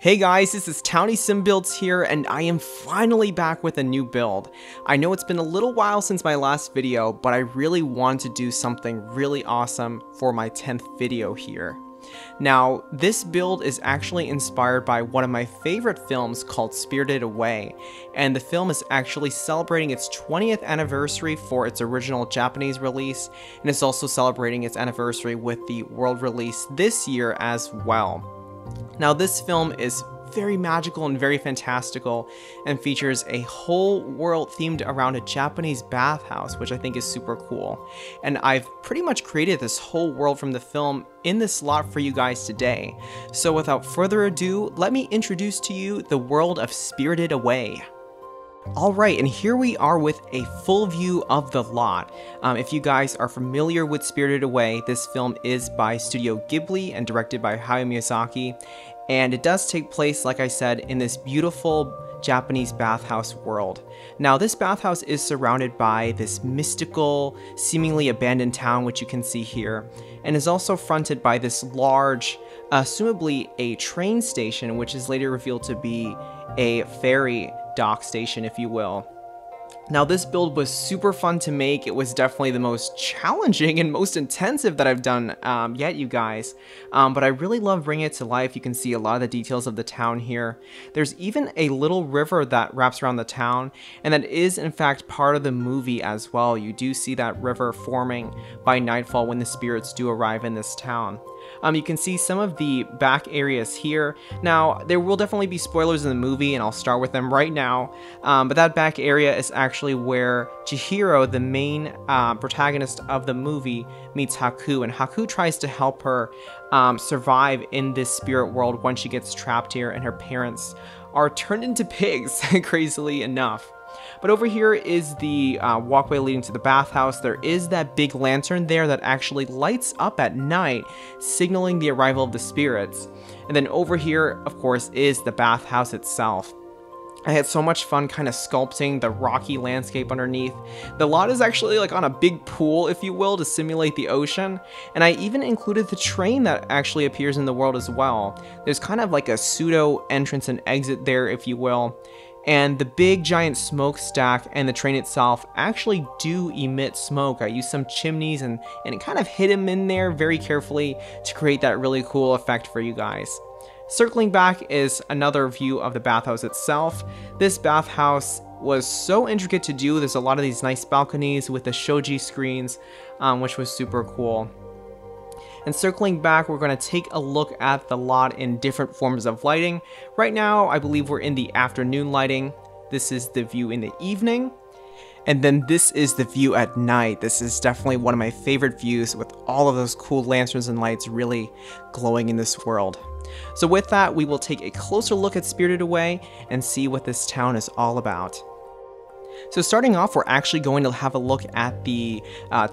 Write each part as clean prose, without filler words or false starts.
Hey guys, this is TownieSimBuilds here, and I am finally back with a new build. I know it's been a little while since my last video, but I really wanted to do something really awesome for my 10th video here. Now, this build is actually inspired by one of my favorite films called Spirited Away, and the film is actually celebrating its 20th anniversary for its original Japanese release, and it's also celebrating its anniversary with the world release this year as well. Now, this film is very magical and very fantastical and features a whole world themed around a Japanese bathhouse, which I think is super cool. And I've pretty much created this whole world from the film in this slot for you guys today. So without further ado, let me introduce to you the world of Spirited Away. Alright, and here we are with a full view of the lot. If you guys are familiar with Spirited Away, this film is by Studio Ghibli and directed by Hayao Miyazaki, and it does take place, like I said, in this beautiful Japanese bathhouse world. Now, this bathhouse is surrounded by this mystical, seemingly abandoned town, which you can see here, and is also fronted by this large, assumably a train station, which is later revealed to be a ferry dock station, if you will. Now, this build was super fun to make. It was definitely the most challenging and most intensive that I've done yet, you guys. But I really love bringing it to life. You can see a lot of the details of the town here. There's even a little river that wraps around the town, and that is, in fact, part of the movie as well. You do see that river forming by nightfall when the spirits do arrive in this town. You can see some of the back areas here. Now, there will definitely be spoilers in the movie, and I'll start with them right now. But that back area is actually where Chihiro, the main protagonist of the movie, meets Haku, and Haku tries to help her survive in this spirit world once she gets trapped here, and her parents are turned into pigs, crazily enough. But over here is the walkway leading to the bathhouse. There is that big lantern there that actually lights up at night, signaling the arrival of the spirits. And then over here, of course, is the bathhouse itself. I had so much fun kind of sculpting the rocky landscape underneath. The lot is actually like on a big pool, if you will, to simulate the ocean. And I even included the train that actually appears in the world as well. There's kind of like a pseudo entrance and exit there, if you will. And the big giant smokestack and the train itself actually do emit smoke. I used some chimneys and it kind of hid them in there very carefully to create that really cool effect for you guys. Circling back is another view of the bathhouse itself. This bathhouse was so intricate to do. There's a lot of these nice balconies with the shoji screens, which was super cool. And circling back, we're going to take a look at the lot in different forms of lighting. Right now, I believe we're in the afternoon lighting. This is the view in the evening. And then this is the view at night. This is definitely one of my favorite views, with all of those cool lanterns and lights really glowing in this world. So with that, we will take a closer look at Spirited Away and see what this town is all about. So starting off, we're actually going to have a look at the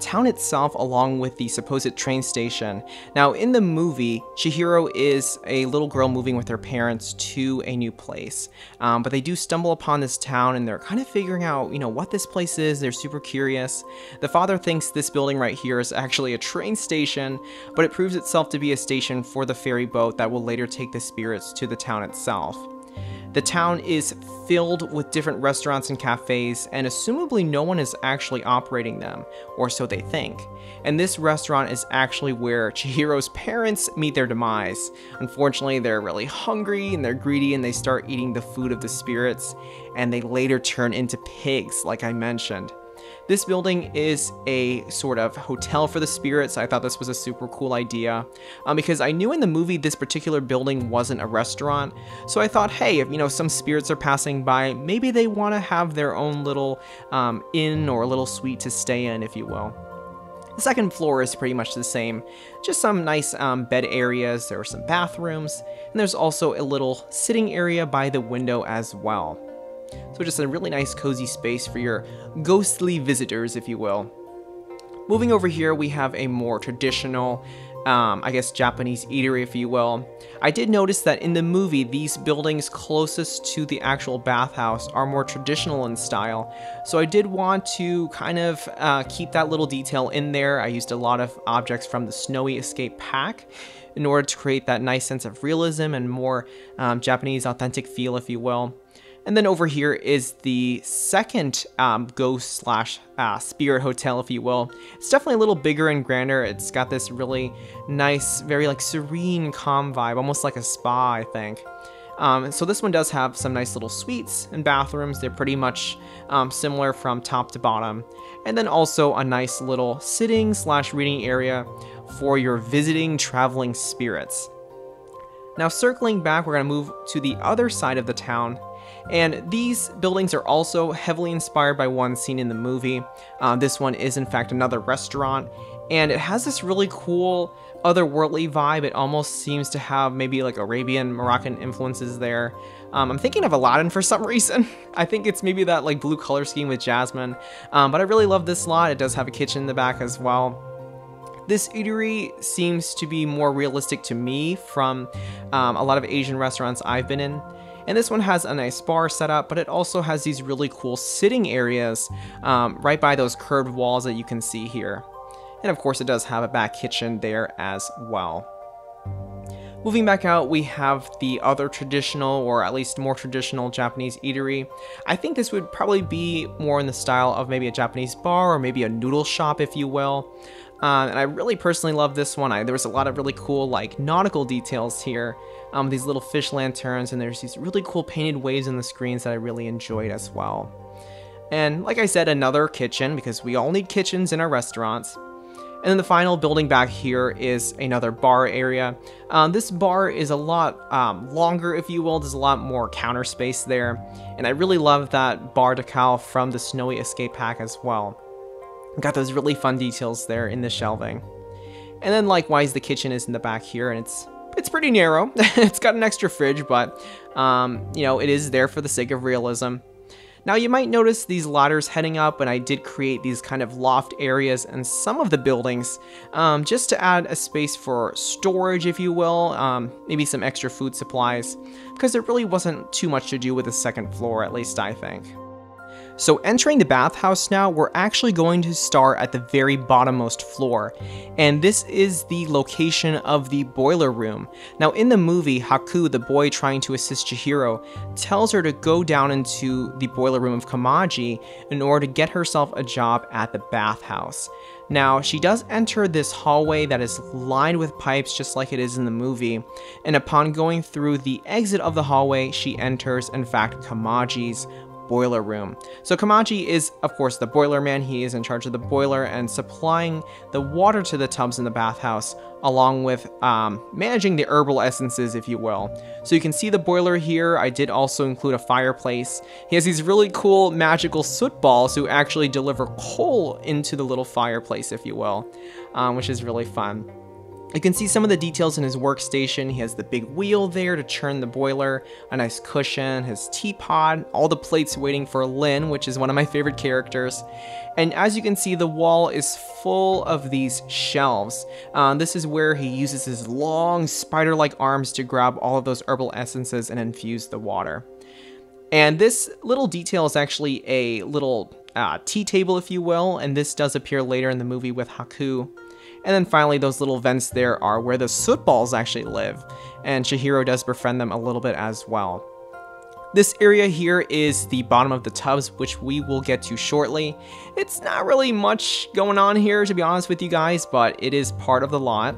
town itself, along with the supposed train station. Now, in the movie, Chihiro is a little girl moving with her parents to a new place. But they do stumble upon this town, and they're kind of figuring out, you know, what this place is. They're super curious. The father thinks this building right here is actually a train station, but it proves itself to be a station for the ferry boat that will later take the spirits to the town itself. The town is filled with different restaurants and cafes, and assumably no one is actually operating them, or so they think. And this restaurant is actually where Chihiro's parents meet their demise. Unfortunately, they're really hungry and they're greedy, and they start eating the food of the spirits, and they later turn into pigs, like I mentioned. This building is a sort of hotel for the spirits. I thought this was a super cool idea because I knew in the movie this particular building wasn't a restaurant. So I thought, hey, if, you know, some spirits are passing by, maybe they want to have their own little inn or a little suite to stay in, if you will. The second floor is pretty much the same, just some nice bed areas. There are some bathrooms, and there's also a little sitting area by the window as well. So just a really nice cozy space for your ghostly visitors, if you will. Moving over here, we have a more traditional, I guess, Japanese eatery, if you will. I did notice that in the movie, these buildings closest to the actual bathhouse are more traditional in style. So I did want to kind of keep that little detail in there. I used a lot of objects from the Snowy Escape pack in order to create that nice sense of realism and more Japanese authentic feel, if you will. And then over here is the second ghost slash spirit hotel, if you will. It's definitely a little bigger and grander. It's got this really nice, very like serene, calm vibe, almost like a spa, I think. So this one does have some nice little suites and bathrooms. They're pretty much similar from top to bottom. And then also a nice little sitting slash reading area for your visiting traveling spirits. Now circling back, we're gonna move to the other side of the town. And these buildings are also heavily inspired by one seen in the movie. This one is in fact another restaurant, and it has this really cool otherworldly vibe. It almost seems to have maybe like Arabian, Moroccan influences there. I'm thinking of Aladdin for some reason. I think it's maybe that like blue color scheme with jasmine. But I really love this lot. It does have a kitchen in the back as well. This eatery seems to be more realistic to me from a lot of Asian restaurants I've been in. And this one has a nice bar setup, but it also has these really cool sitting areas right by those curved walls that you can see here. And of course, it does have a back kitchen there as well. Moving back out, we have the other traditional, or at least more traditional, Japanese eatery. I think this would probably be more in the style of maybe a Japanese bar or maybe a noodle shop, if you will. And I really personally love this one. There was a lot of really cool like nautical details here, these little fish lanterns, and there's these really cool painted waves on the screens that I really enjoyed as well. And like I said, another kitchen, because we all need kitchens in our restaurants. And then the final building back here is another bar area. This bar is a lot longer, if you will. There's a lot more counter space there, and I really love that bar decal from the Snowy Escape pack as well. Got those really fun details there in the shelving. And then likewise, the kitchen is in the back here, and it's pretty narrow. It's got an extra fridge, but you know, it is there for the sake of realism. Now you might notice these ladders heading up, and I did create these kind of loft areas in some of the buildings just to add a space for storage, if you will, maybe some extra food supplies, because there really wasn't too much to do with the second floor, at least I think. So entering the bathhouse now, we're actually going to start at the very bottommost floor, and this is the location of the boiler room. Now in the movie, Haku, the boy trying to assist Chihiro, tells her to go down into the boiler room of Kamaji in order to get herself a job at the bathhouse. Now she does enter this hallway that is lined with pipes just like it is in the movie, and upon going through the exit of the hallway, she enters, in fact, Kamaji's boiler room. So Kamaji is, of course, the boiler man. He is in charge of the boiler and supplying the water to the tubs in the bathhouse, along with managing the herbal essences, if you will. So you can see the boiler here. I did also include a fireplace. He has these really cool magical soot balls who actually deliver coal into the little fireplace, if you will, which is really fun. You can see some of the details in his workstation. He has the big wheel there to churn the boiler, a nice cushion, his teapot, all the plates waiting for Lin, which is one of my favorite characters. And as you can see, the wall is full of these shelves. This is where he uses his long spider-like arms to grab all of those herbal essences and infuse the water. And this little detail is actually a little tea table, if you will, and this does appear later in the movie with Haku. And then finally, those little vents there are where the soot balls actually live, and Chihiro does befriend them a little bit as well. This area here is the bottom of the tubs, which we will get to shortly. It's not really much going on here, to be honest with you guys, but it is part of the lot.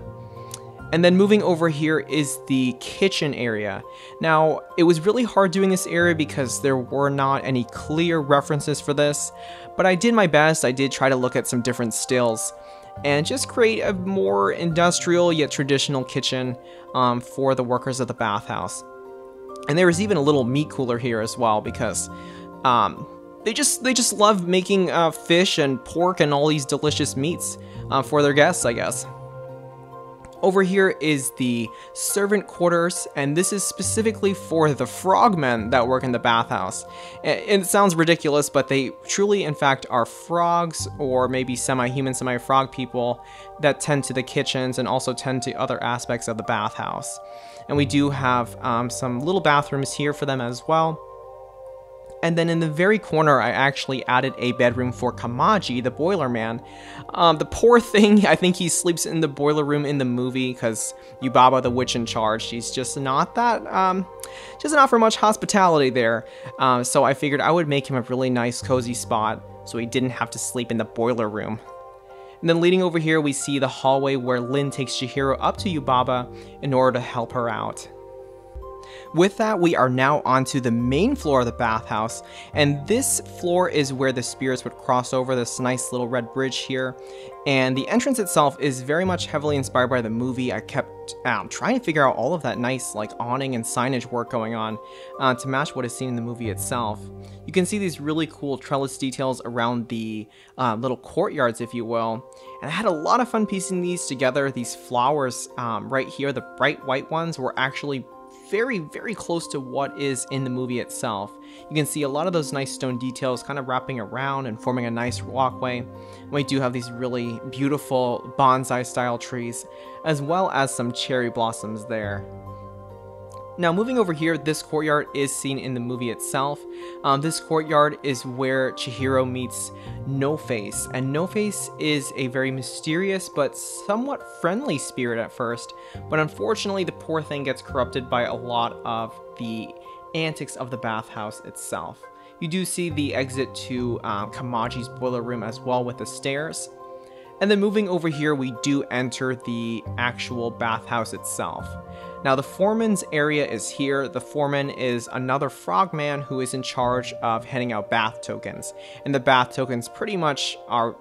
And then moving over here is the kitchen area. Now, it was really hard doing this area because there were not any clear references for this, but I did my best. I did try to look at some different stills and just create a more industrial yet traditional kitchen for the workers of the bathhouse. And there is even a little meat cooler here as well, because they just love making fish and pork and all these delicious meats for their guests, I guess. Over here is the servant quarters, and this is specifically for the frogmen that work in the bathhouse. It sounds ridiculous, but they truly, in fact, are frogs, or maybe semi-human, semi-frog people that tend to the kitchens and also tend to other aspects of the bathhouse. And we do have some little bathrooms here for them as well. And then in the very corner, I actually added a bedroom for Kamaji, the boiler man. The poor thing, I think he sleeps in the boiler room in the movie because Yubaba, the witch in charge, she's just not that, doesn't offer much hospitality there. So I figured I would make him a really nice, cozy spot so he didn't have to sleep in the boiler room. And then leading over here, we see the hallway where Lin takes Chihiro up to Yubaba in order to help her out. With that, we are now onto the main floor of the bathhouse, and this floor is where the spirits would cross over this nice little red bridge here. And the entrance itself is very much heavily inspired by the movie. I kept trying to figure out all of that nice like awning and signage work going on to match what is seen in the movie itself. You can see these really cool trellis details around the little courtyards, if you will. And I had a lot of fun piecing these together. These flowers right here, the bright white ones, were actually very, very close to what is in the movie itself. You can see a lot of those nice stone details kind of wrapping around and forming a nice walkway. And we do have these really beautiful bonsai style trees, as well as some cherry blossoms there. Now moving over here, this courtyard is seen in the movie itself. This courtyard is where Chihiro meets No-Face, and No-Face is a very mysterious but somewhat friendly spirit at first, but unfortunately the poor thing gets corrupted by a lot of the antics of the bathhouse itself. You do see the exit to Kamaji's boiler room as well with the stairs. And then moving over here, we do enter the actual bathhouse itself. Now the foreman's area is here. The foreman is another frogman who is in charge of handing out bath tokens. And the bath tokens pretty much are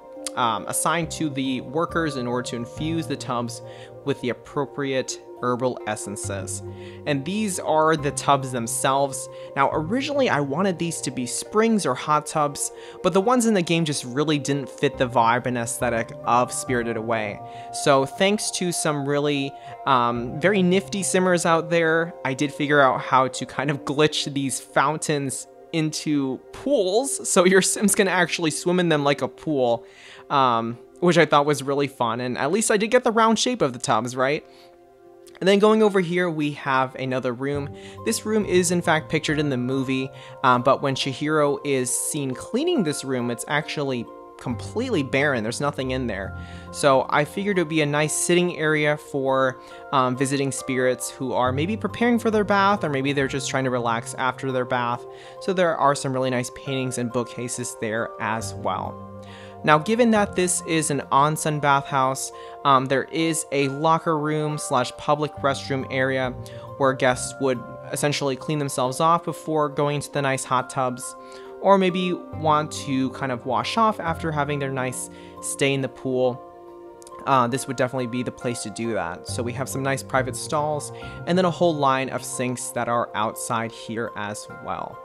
assigned to the workers in order to infuse the tubs with the appropriate herbal essences. And these are the tubs themselves. Now originally I wanted these to be springs or hot tubs, but the ones in the game just really didn't fit the vibe and aesthetic of Spirited Away. So thanks to some really very nifty simmers out there, I did figure out how to kind of glitch these fountains into pools so your Sims can actually swim in them like a pool, which I thought was really fun. And at least I did get the round shape of the tubs, right? And then going over here, we have another room. This room is in fact pictured in the movie, but when Chihiro is seen cleaning this room, it's actually completely barren. There's nothing in there. So I figured it would be a nice sitting area for visiting spirits who are maybe preparing for their bath, or maybe they're just trying to relax after their bath. So there are some really nice paintings and bookcases there as well. Now, given that this is an onsen bathhouse, there is a locker room slash public restroom area where guests would essentially clean themselves off before going to the nice hot tubs, or maybe want to kind of wash off after having their nice stay in the pool. This would definitely be the place to do that. So we have some nice private stalls, and then a whole line of sinks that are outside here as well.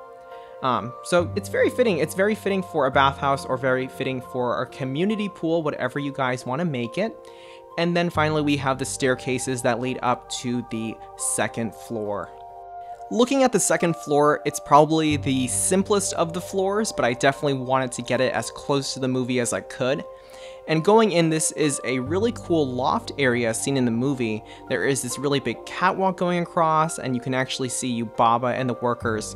So it's very fitting. It's very fitting for a bathhouse, or very fitting for a community pool, whatever you guys want to make it. And then finally, we have the staircases that lead up to the second floor. Looking at the second floor, it's probably the simplest of the floors, but I definitely wanted to get it as close to the movie as I could. And going in, this is a really cool loft area seen in the movie. There is this really big catwalk going across, and you can actually see Yubaba and the workers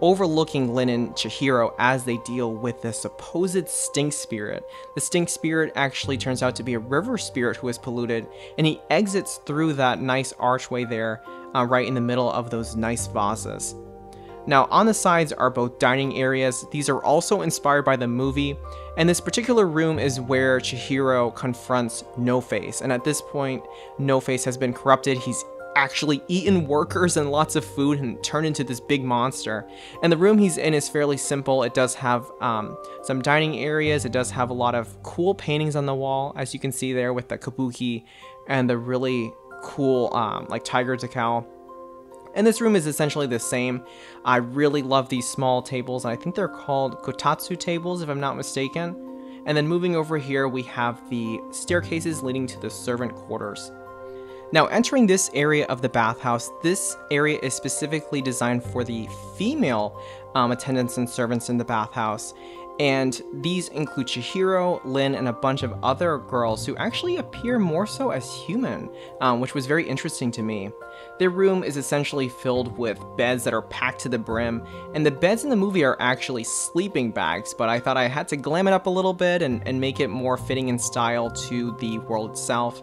overlooking Lin and Chihiro as they deal with the supposed stink spirit. The stink spirit actually turns out to be a river spirit who is polluted, and he exits through that nice archway there, right in the middle of those nice vases. Now on the sides are both dining areas. These are also inspired by the movie, and this particular room is where Chihiro confronts No-Face, and at this point No-Face has been corrupted. He's actually eaten workers and lots of food and turned into this big monster. And the room he's in is fairly simple. It does have some dining areas. It does have a lot of cool paintings on the wall, as you can see there with the kabuki and the really cool like tiger decal. And this room is essentially the same. I really love these small tables. I think they're called kotatsu tables, if I'm not mistaken. And then moving over here, we have the staircases leading to the servant quarters. Now, entering this area of the bathhouse, this area is specifically designed for the female attendants and servants in the bathhouse. And these include Chihiro, Lin, and a bunch of other girls who actually appear more so as human, which was very interesting to me. Their room is essentially filled with beds that are packed to the brim, and the beds in the movie are actually sleeping bags, but I thought I had to glam it up a little bit and make it more fitting in style to the world itself.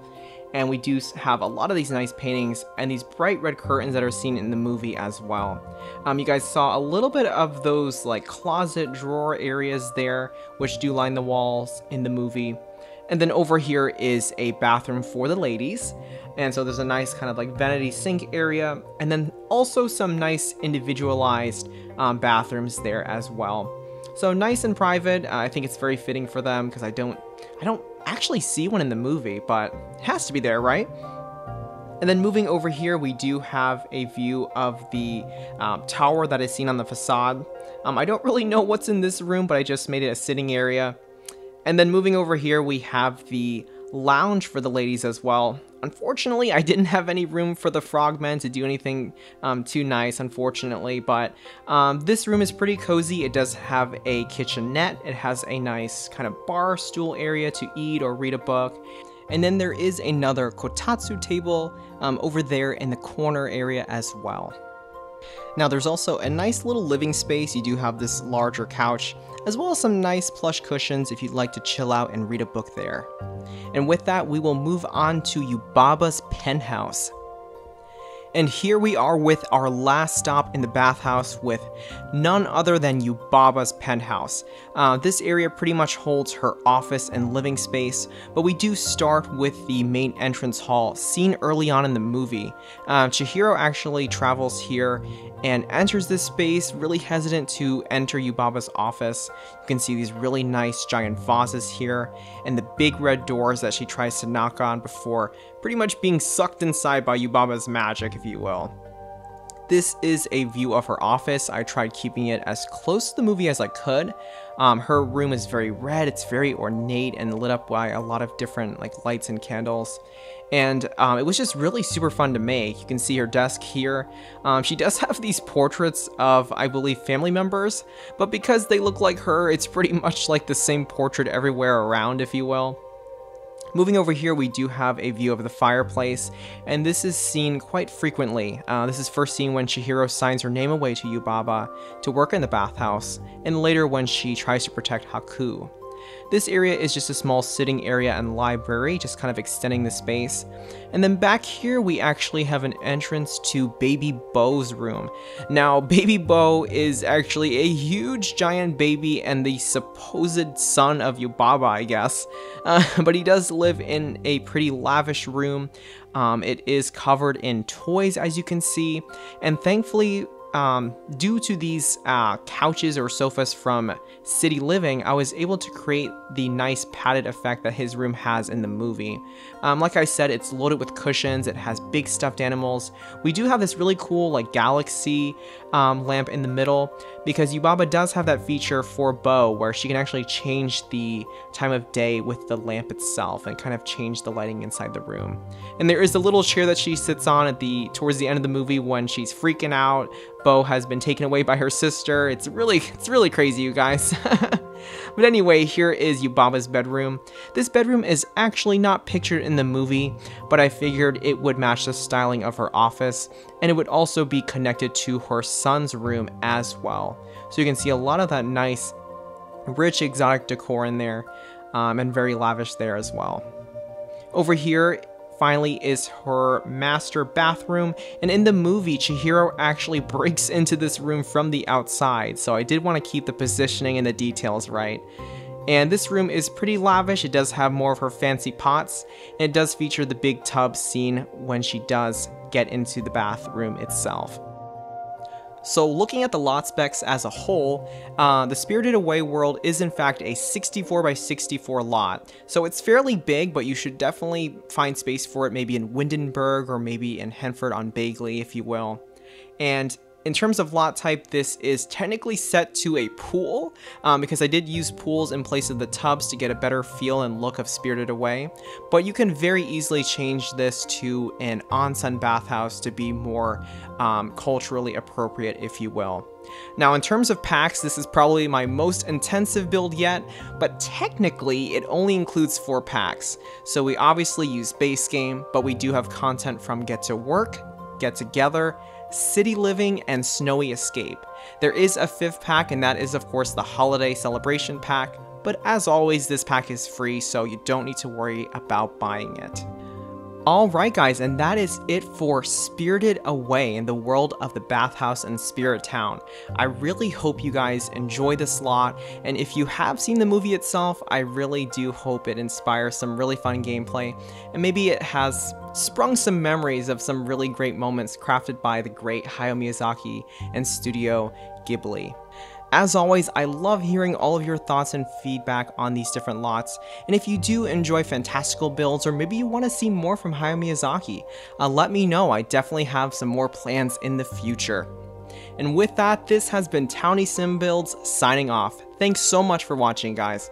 And we do have a lot of these nice paintings and these bright red curtains that are seen in the movie as well. You guys saw a little bit of those like closet drawer areas there, which do line the walls in the movie. And then over here is a bathroom for the ladies. And so there's a nice kind of like vanity sink area, and then also some nice individualized bathrooms there as well. So nice and private. I think it's very fitting for them because I don't actually see one in the movie, but it has to be there, right? And then moving over here, we do have a view of the tower that is seen on the facade. I don't really know what's in this room, but I just made it a sitting area. And then moving over here, we have the lounge for the ladies as well. Unfortunately, I didn't have any room for the frogmen to do anything too nice, unfortunately, but this room is pretty cozy. It does have a kitchenette. It has a nice kind of bar stool area to eat or read a book. And then there is another kotatsu table over there in the corner area as well. Now there's also a nice little living space. You do have this larger couch, as well as some nice plush cushions if you'd like to chill out and read a book there. And with that, we will move on to Yubaba's penthouse. And here we are with our last stop in the bathhouse with none other than Yubaba's penthouse. This area pretty much holds her office and living space, but we do start with the main entrance hall seen early on in the movie. Chihiro actually travels here and enters this space really hesitant to enter Yubaba's office. You can see these really nice giant vases here and the big red doors that she tries to knock on before pretty much being sucked inside by Yubaba's magic, if you will. This is a view of her office. I tried keeping it as close to the movie as I could. Her room is very red, it's very ornate and lit up by a lot of different like lights and candles. And it was just really super fun to make. You can see her desk here. She does have these portraits of, I believe, family members, but because they look like her, it's pretty much like the same portrait everywhere around, if you will. Moving over here, we do have a view of the fireplace, and this is seen quite frequently. This is first seen when Chihiro signs her name away to Yubaba to work in the bathhouse, and later when she tries to protect Haku. This area is just a small sitting area and library, just kind of extending the space. And then back here, we actually have an entrance to Baby Bo's room. Now, Baby Bo is actually a huge giant baby and the supposed son of Yubaba, I guess. But he does live in a pretty lavish room. It is covered in toys, as you can see. And thankfully, due to these couches or sofas from City Living, I was able to create the nice padded effect that his room has in the movie. Like I said, it's loaded with cushions, it has big stuffed animals. We do have this really cool like galaxy lamp in the middle, because Yubaba does have that feature for Bo where she can actually change the time of day with the lamp itself and kind of change the lighting inside the room. And there is a little chair that she sits on at the towards the end of the movie when she's freaking out. Bo has been taken away by her sister. It's really crazy, you guys. But anyway, here is Yubaba's bedroom. This bedroom is actually not pictured in the movie, but I figured it would match the styling of her office, and it would also be connected to her son's room as well. So you can see a lot of that nice, rich, exotic decor in there, and very lavish there as well. Over here, finally, is her master bathroom, and in the movie, Chihiro actually breaks into this room from the outside, so I did want to keep the positioning and the details right. And this room is pretty lavish. It does have more of her fancy pots, and it does feature the big tub scene when she does get into the bathroom itself. So looking at the lot specs as a whole, the Spirited Away world is in fact a 64x64 lot. So it's fairly big, but you should definitely find space for it maybe in Windenburg or maybe in Henford on Bagley, if you will. And In terms of lot type, this is technically set to a pool, because I did use pools in place of the tubs to get a better feel and look of Spirited Away, but you can very easily change this to an onsen bathhouse to be more culturally appropriate, if you will. Now, in terms of packs, this is probably my most intensive build yet, but technically it only includes 4 packs. So we obviously use base game, but we do have content from Get to Work, Get Together, City Living, and Snowy Escape. There is a 5th pack, and that is of course the Holiday Celebration pack, but as always, this pack is free, so you don't need to worry about buying it. Alright guys, and that is it for Spirited Away in the world of the bathhouse and Spirit Town. I really hope you guys enjoy this lot, and if you have seen the movie itself, I really do hope it inspires some really fun gameplay, and maybe it has sprung some memories of some really great moments crafted by the great Hayao Miyazaki and Studio Ghibli. As always, I love hearing all of your thoughts and feedback on these different lots, and if you do enjoy fantastical builds or maybe you want to see more from Hayao Miyazaki, let me know. I definitely have some more plans in the future. And with that, this has been TownieSimBuilds signing off. Thanks so much for watching, guys.